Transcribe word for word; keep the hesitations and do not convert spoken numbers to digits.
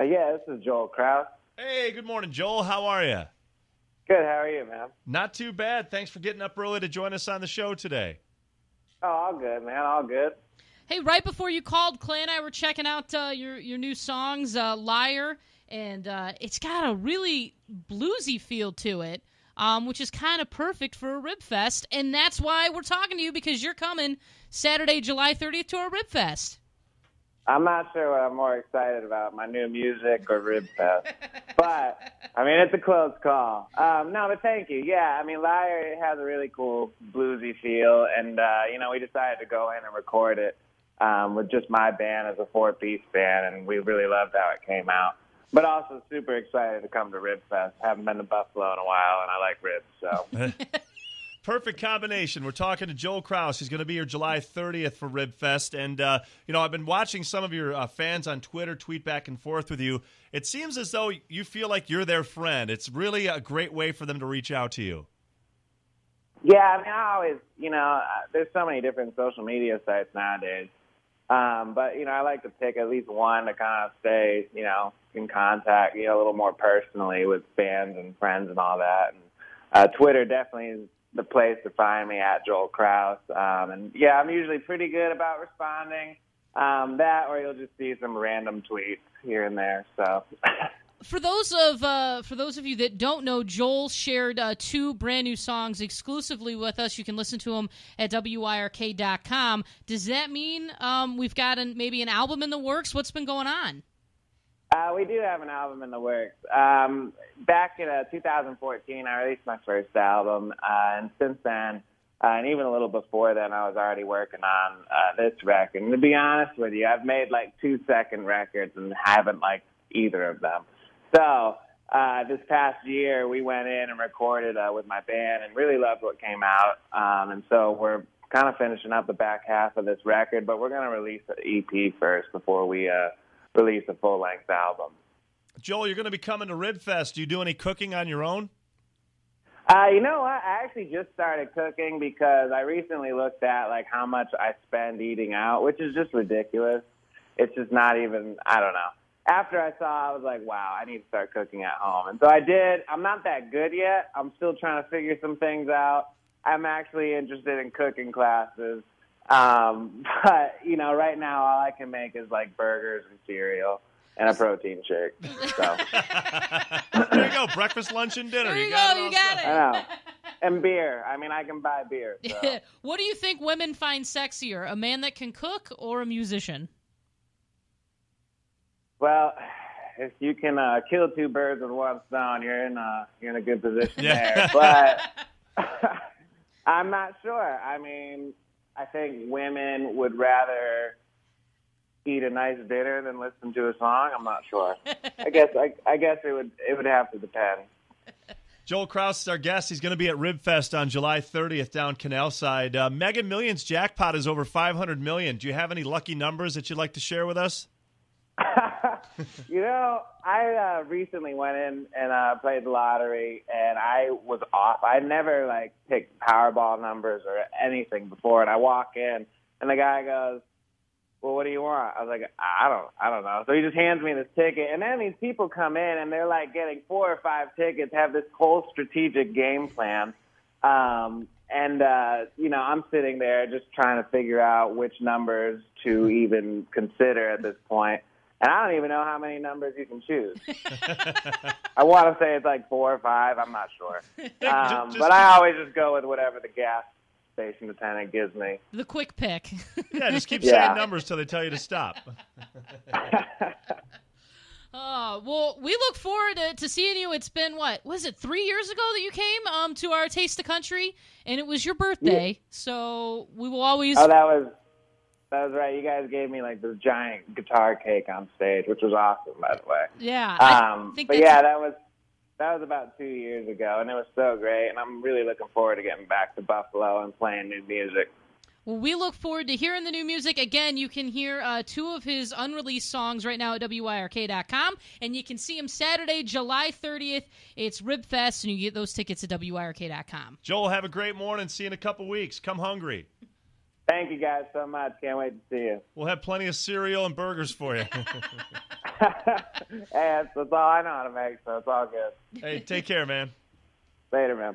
Uh, yeah, this is Joel Crouse. Hey, good morning, Joel. How are you? Good. How are you, man? Not too bad. Thanks for getting up early to join us on the show today. Oh, all good, man. All good. Hey, right before you called, Clay and I were checking out uh, your, your new songs, uh, Liar, and uh, it's got a really bluesy feel to it, um, which is kind of perfect for a Ribfest, and that's why we're talking to you, because you're coming Saturday, July thirtieth to our Ribfest. I'm not sure what I'm more excited about, my new music or Ribfest, but, I mean, it's a close call. Um, no, but thank you. Yeah, I mean, Liar, it has a really cool bluesy feel, and, uh, you know, we decided to go in and record it. Um, with just my band as a four-piece band, and we really loved how it came out. But also super excited to come to Ribfest. Haven't been to Buffalo in a while, and I like ribs, so. Perfect combination. We're talking to Joel Crouse. He's going to be here July thirtieth for Ribfest. And, uh, you know, I've been watching some of your uh, fans on Twitter tweet back and forth with you. It seems as though you feel like you're their friend. It's really a great way for them to reach out to you. Yeah, I mean, I always, you know, there's so many different social media sites nowadays. Um, but, you know, I like to pick at least one to kind of stay, you know, in contact, you know, a little more personally with fans and friends and all that. And uh, Twitter definitely is the place to find me, at Joel Crouse. Um, and, yeah, I'm usually pretty good about responding. Um, that or you'll just see some random tweets here and there. So for those of uh, for those of you that don't know, Joel shared uh, two brand new songs exclusively with us. You can listen to them at w y r k dot com. Does that mean um, we've got an, maybe an album in the works? What's been going on? Uh, we do have an album in the works. Um, back in uh, two thousand fourteen, I released my first album, uh, and since then, uh, and even a little before then, I was already working on uh, this record. And to be honest with you, I've made like two second records and haven't liked either of them. So uh, this past year, we went in and recorded uh, with my band and really loved what came out. Um, and so we're kind of finishing up the back half of this record, but we're going to release an E P first before we uh, release a full-length album. Joel, you're going to be coming to Ribfest. Do you do any cooking on your own? Uh, you know what? I actually just started cooking because I recently looked at like how much I spend eating out, which is just ridiculous. It's just not even, I don't know. After I saw, I was like, wow, I need to start cooking at home. And so I did. I'm not that good yet. I'm still trying to figure some things out. I'm actually interested in cooking classes. Um, but, you know, right now all I can make is, like, burgers and cereal and a protein shake. So. There you go. Breakfast, lunch, and dinner. There you, you got go. It you got it. I know. And beer. I mean, I can buy beer. So. What do you think women find sexier, a man that can cook or a musician? Well, if you can uh, kill two birds with one stone, you're in a you're in a good position yeah. there. But I'm not sure. I mean, I think women would rather eat a nice dinner than listen to a song. I'm not sure. I guess I, I guess it would it would have to depend. Joel Crouse is our guest. He's going to be at Ribfest on July thirtieth down Canalside. Uh, Mega Millions jackpot is over five hundred million dollars. Do you have any lucky numbers that you'd like to share with us? You know, I uh, recently went in and uh, played the lottery, and I was off. I never, like, picked Powerball numbers or anything before, and I walk in, and the guy goes, well, what do you want? I was like, I don't I don't know. So he just hands me this ticket, and then these people come in, and they're, like, getting four or five tickets, have this whole strategic game plan, um, and, uh, you know, I'm sitting there just trying to figure out which numbers to even consider at this point. And I don't even know how many numbers you can choose. I want to say it's like four or five. I'm not sure. Um, just, but I always just go with whatever the gas station attendant gives me. The quick pick. Yeah, just keep yeah. saying numbers till they tell you to stop. Oh, well, we look forward to, to seeing you. It's been, what, was it three years ago that you came um, to our Taste the Country? And it was your birthday. Yeah. So we will always... Oh, that was... That was right. You guys gave me like this giant guitar cake on stage, which was awesome, by the way. Yeah. Um, I think but yeah, that was that was about two years ago, and it was so great. And I'm really looking forward to getting back to Buffalo and playing new music. Well, we look forward to hearing the new music. Again, you can hear uh, two of his unreleased songs right now at w y r k dot com, and you can see him Saturday, July thirtieth. It's Ribfest, and you get those tickets at w y r k dot com. Joel, have a great morning. See you in a couple weeks. Come hungry. Thank you guys so much. Can't wait to see you. We'll have plenty of cereal and burgers for you. Hey, that's, that's all I know how to make, so it's all good. Hey, take care, man. Later, man.